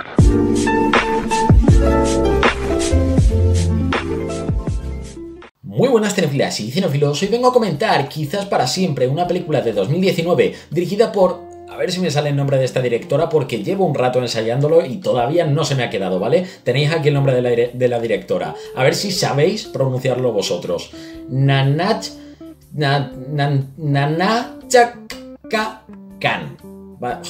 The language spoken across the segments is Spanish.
favor. Muy buenas cinefilas y cinefilos, hoy vengo a comentar, quizás para siempre, una película de 2019 dirigida por... a ver si me sale el nombre de esta directora porque llevo un rato ensayándolo y todavía no se me ha quedado, ¿vale? Tenéis aquí el nombre de la directora. A ver si sabéis pronunciarlo vosotros. Nanachakakan.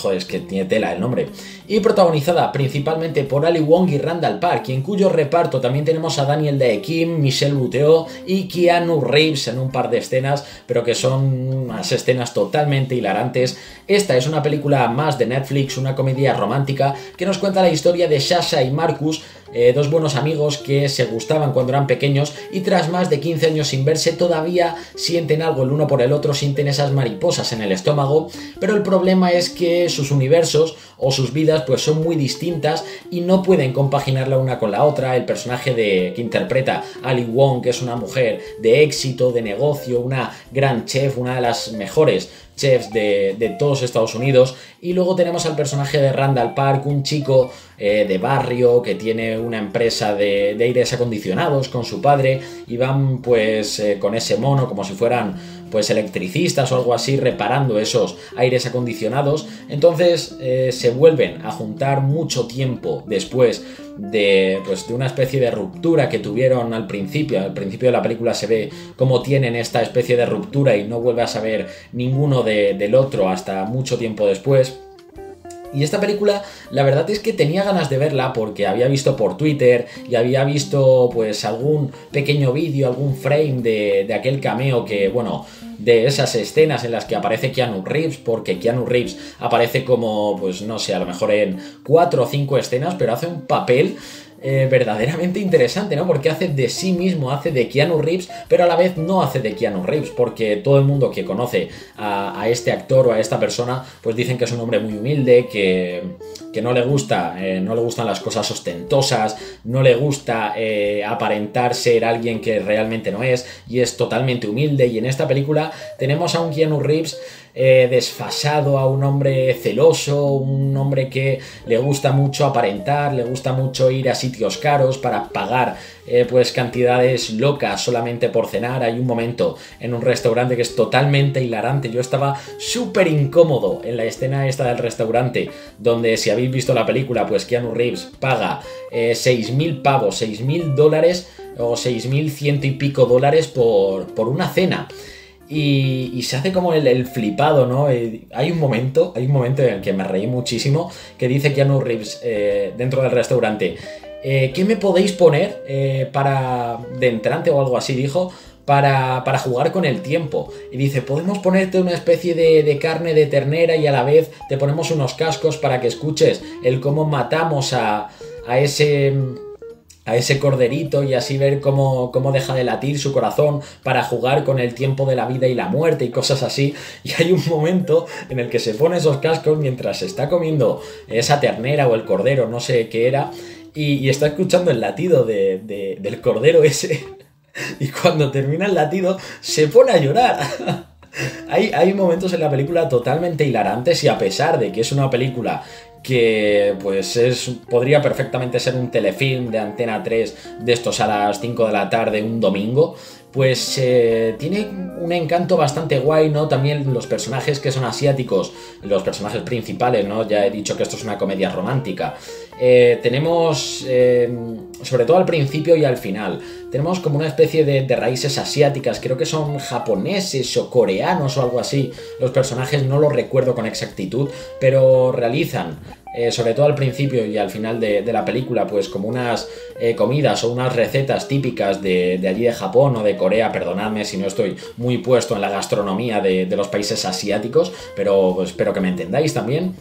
Joder, es que tiene tela el nombre. Y protagonizada principalmente por Ali Wong y Randall Park, en cuyo reparto también tenemos a Daniel Dae Kim, Michelle Buteau y Keanu Reeves en un par de escenas, pero que son unas escenas totalmente hilarantes. Esta es una película más de Netflix, una comedia romántica que nos cuenta la historia de Sasha y Marcus, dos buenos amigos que se gustaban cuando eran pequeños y tras más de 15 años sin verse todavía sienten algo el uno por el otro, sienten esas mariposas en el estómago, pero el problema es que sus universos o sus vidas pues son muy distintas y no pueden compaginar la una con la otra. El personaje que interpreta Ali Wong, que es una mujer de éxito, de negocio, una gran chef, una de las mejores chefs de todos Estados Unidos, y luego tenemos al personaje de Randall Park, un chico de barrio que tiene una empresa de aires acondicionados con su padre y van pues con ese mono como si fueran pues electricistas o algo así reparando esos aires acondicionados. Entonces se vuelven a juntar mucho tiempo después de una especie de ruptura que tuvieron al principio. Al principio de la película se ve cómo tienen esta especie de ruptura y no vuelve a saber ninguno del otro hasta mucho tiempo después. Y esta película, la verdad es que tenía ganas de verla porque había visto por Twitter y había visto pues algún pequeño vídeo, algún frame de aquel cameo que, bueno, de esas escenas en las que aparece Keanu Reeves, porque Keanu Reeves aparece como, pues no sé, a lo mejor en 4 o 5 escenas, pero hace un papel verdaderamente interesante, ¿no? Porque hace de sí mismo, hace de Keanu Reeves, pero a la vez no hace de Keanu Reeves, porque todo el mundo que conoce a este actor o a esta persona, pues dicen que es un hombre muy humilde, que no le gusta, no le gustan las cosas ostentosas, no le gusta aparentar ser alguien que realmente no es, y es totalmente humilde. Y en esta película tenemos a un Keanu Reeves desfasado, a un hombre celoso, un hombre que le gusta mucho aparentar, le gusta mucho ir a sitios caros para pagar pues cantidades locas solamente por cenar. Hay un momento en un restaurante que es totalmente hilarante. Yo estaba súper incómodo en la escena esta del restaurante, donde, si habéis visto la película, pues Keanu Reeves paga 6.000 pavos, 6.000 dólares o 6.100 y pico dólares por una cena. Y se hace como el flipado, ¿no? Hay un momento en el que me reí muchísimo, que dice Keanu Reeves dentro del restaurante, ¿qué me podéis poner para de entrante o algo así? Dijo, para jugar con el tiempo. Y dice, podemos ponerte una especie de carne de ternera y a la vez te ponemos unos cascos para que escuches el cómo matamos a ese corderito y así ver cómo deja de latir su corazón, para jugar con el tiempo de la vida y la muerte y cosas así. Y hay un momento en el que se pone esos cascos mientras se está comiendo esa ternera o el cordero, no sé qué era, y está escuchando el latido del cordero ese, y cuando termina el latido se pone a llorar. Hay momentos en la película totalmente hilarantes, y a pesar de que es una película que pues podría perfectamente ser un telefilm de Antena 3 de estos a las 5 de la tarde un domingo, pues tiene un encanto bastante guay, ¿no? También los personajes que son asiáticos, los personajes principales, ¿no? Ya he dicho que esto es una comedia romántica. Tenemos, sobre todo al principio y al final, tenemos como una especie de raíces asiáticas, creo que son japoneses o coreanos o algo así. Los personajes no los recuerdo con exactitud, pero realizan, sobre todo al principio y al final de la película, pues como unas comidas o unas recetas típicas de allí de Japón o de Corea. Perdonadme si no estoy muy puesto en la gastronomía de los países asiáticos, pero espero que me entendáis también.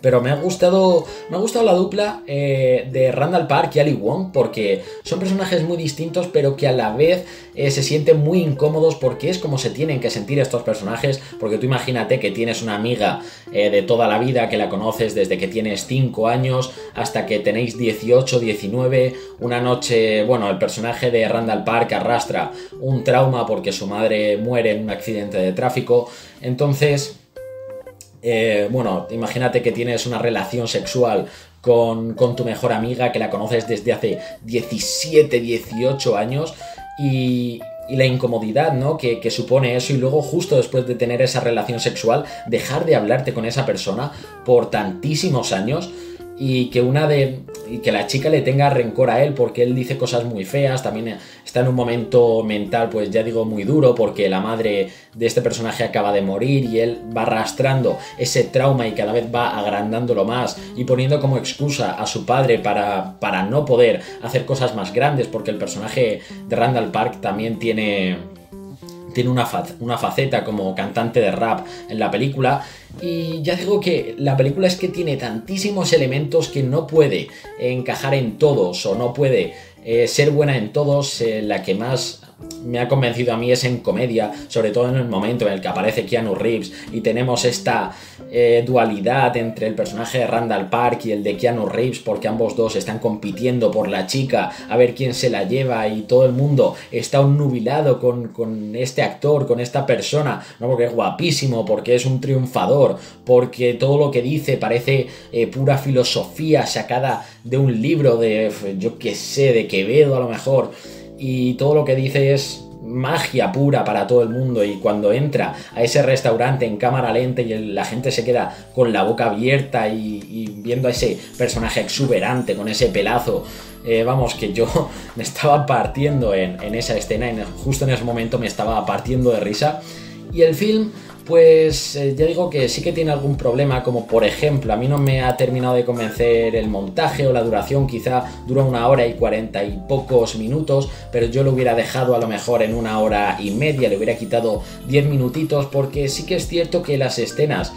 Pero me ha gustado la dupla de Randall Park y Ali Wong, porque son personajes muy distintos, pero que a la vez se sienten muy incómodos, porque es como se tienen que sentir estos personajes. Porque tú imagínate que tienes una amiga de toda la vida, que la conoces desde que tienes 5 años hasta que tenéis 18, 19, una noche, bueno, el personaje de Randall Park arrastra un trauma porque su madre muere en un accidente de tráfico. Entonces... bueno, imagínate que tienes una relación sexual con tu mejor amiga, que la conoces desde hace 17, 18 años, y la incomodidad, ¿no?, que supone eso, y luego justo después de tener esa relación sexual, dejar de hablarte con esa persona por tantísimos años, y que la chica le tenga rencor a él porque él dice cosas muy feas, también está en un momento mental, pues ya digo, muy duro, porque la madre de este personaje acaba de morir y él va arrastrando ese trauma y cada vez va agrandándolo más y poniendo como excusa a su padre para no poder hacer cosas más grandes, porque el personaje de Randall Park también tiene una faceta como cantante de rap en la película, y ya digo que la película es que tiene tantísimos elementos que no puede encajar en todos o no puede ser buena en todos. La que más me ha convencido a mí es en comedia, sobre todo en el momento en el que aparece Keanu Reeves y tenemos esta dualidad entre el personaje de Randall Park y el de Keanu Reeves, porque ambos dos están compitiendo por la chica a ver quién se la lleva, y todo el mundo está nubilado con este actor, con esta persona, ¿no?, porque es guapísimo, porque es un triunfador, porque todo lo que dice parece pura filosofía sacada de un libro de, yo qué sé, de Quevedo a lo mejor, y todo lo que dice es magia pura para todo el mundo, y cuando entra a ese restaurante en cámara lenta y la gente se queda con la boca abierta y viendo a ese personaje exuberante con ese pelazo, vamos, que yo me estaba partiendo en esa escena, justo en ese momento me estaba partiendo de risa. Y el film, pues ya digo que sí que tiene algún problema, como por ejemplo, a mí no me ha terminado de convencer el montaje o la duración. Quizá dura 1 hora y 40 y pocos minutos, pero yo lo hubiera dejado a lo mejor en 1 hora y media, le hubiera quitado 10 minutitos, porque sí que es cierto que las escenas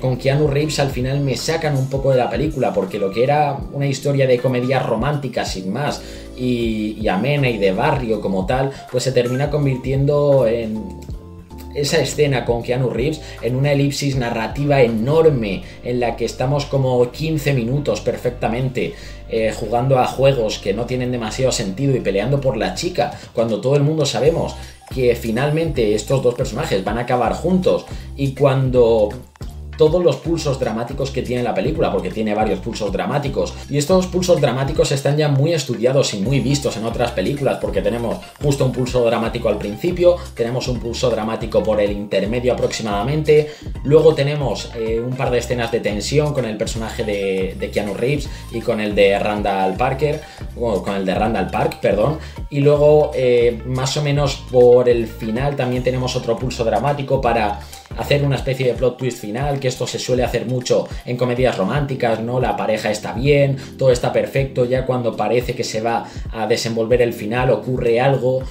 con Keanu Reeves al final me sacan un poco de la película, porque lo que era una historia de comedia romántica sin más y amena y de barrio como tal, pues se termina convirtiendo en esa escena con Keanu Reeves en una elipsis narrativa enorme en la que estamos como 15 minutos perfectamente jugando a juegos que no tienen demasiado sentido y peleando por la chica, cuando todo el mundo sabemos que finalmente estos dos personajes van a acabar juntos. Y cuando todos los pulsos dramáticos que tiene la película, porque tiene varios pulsos dramáticos, y estos pulsos dramáticos están ya muy estudiados y muy vistos en otras películas, porque tenemos justo un pulso dramático al principio, tenemos un pulso dramático por el intermedio aproximadamente, luego tenemos un par de escenas de tensión con el personaje de Keanu Reeves y con el de Randall Park, perdón, y luego más o menos por el final también tenemos otro pulso dramático para hacer una especie de plot twist final, que esto se suele hacer mucho en comedias románticas, ¿no? La pareja está bien, todo está perfecto, ya cuando parece que se va a desenvolver el final ocurre algo,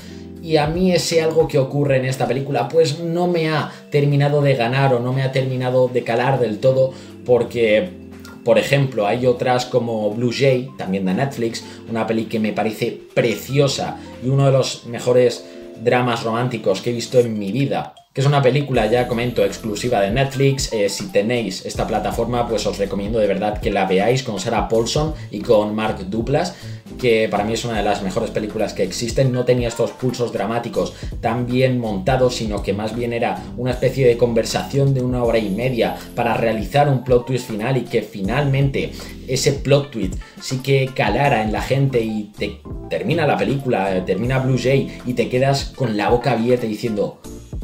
y a mí ese algo que ocurre en esta película pues no me ha terminado de ganar o no me ha terminado de calar del todo, porque por ejemplo hay otras como Blue Jay, también de Netflix, una peli que me parece preciosa y uno de los mejores dramas románticos que he visto en mi vida, que es una película, ya comento, exclusiva de Netflix. Si tenéis esta plataforma, pues os recomiendo de verdad que la veáis, con Sarah Paulson y con Mark Duplass, que para mí es una de las mejores películas que existen. No tenía estos pulsos dramáticos tan bien montados, sino que más bien era una especie de conversación de 1 hora y media para realizar un plot twist final, y que finalmente ese plot twist sí que calara en la gente, y te termina la película, termina Blue Jay, y te quedas con la boca abierta diciendo,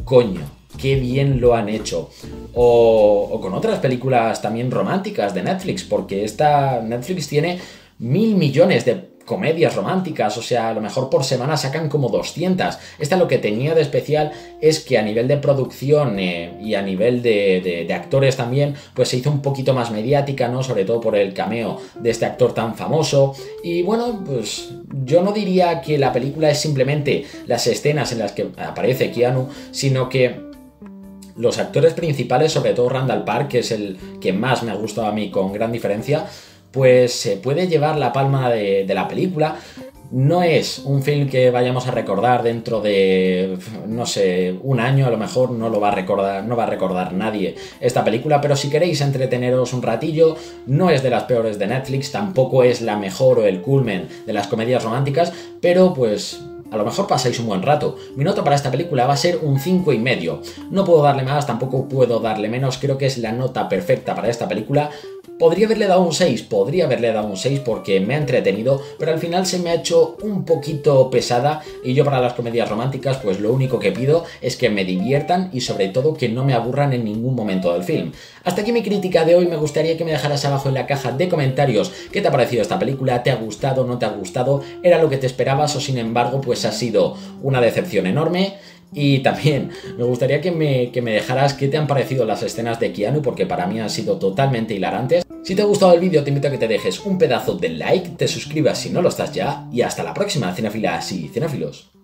coño, qué bien lo han hecho. O con otras películas también románticas de Netflix, porque esta Netflix tiene 1.000 millones de comedias románticas, o sea, a lo mejor por semana sacan como 200. Esta lo que tenía de especial es que a nivel de producción y a nivel de actores también, pues se hizo un poquito más mediática, ¿no? Sobre todo por el cameo de este actor tan famoso. Y bueno, pues yo no diría que la película es simplemente las escenas en las que aparece Keanu, sino que los actores principales, sobre todo Randall Park, que es el que más me ha gustado a mí con gran diferencia, pues se puede llevar la palma de la película. No es un film que vayamos a recordar dentro de, no sé, un año, a lo mejor no lo va a recordar, no va a recordar nadie esta película, pero si queréis entreteneros un ratillo, no es de las peores de Netflix, tampoco es la mejor o el culmen de las comedias románticas, pero pues a lo mejor pasáis un buen rato. Mi nota para esta película va a ser un 5,5. No puedo darle más, tampoco puedo darle menos, creo que es la nota perfecta para esta película. Podría haberle dado un 6, porque me ha entretenido, pero al final se me ha hecho un poquito pesada, y yo para las comedias románticas pues lo único que pido es que me diviertan y sobre todo que no me aburran en ningún momento del film. Hasta aquí mi crítica de hoy. Me gustaría que me dejaras abajo en la caja de comentarios qué te ha parecido esta película, te ha gustado, no te ha gustado, era lo que te esperabas o sin embargo pues ha sido una decepción enorme. Y también me gustaría que me dejaras qué te han parecido las escenas de Keanu, porque para mí han sido totalmente hilarantes. Si te ha gustado el vídeo te invito a que te dejes un pedazo de like, te suscribas si no lo estás ya, y hasta la próxima, cinefilas y cinéfilos.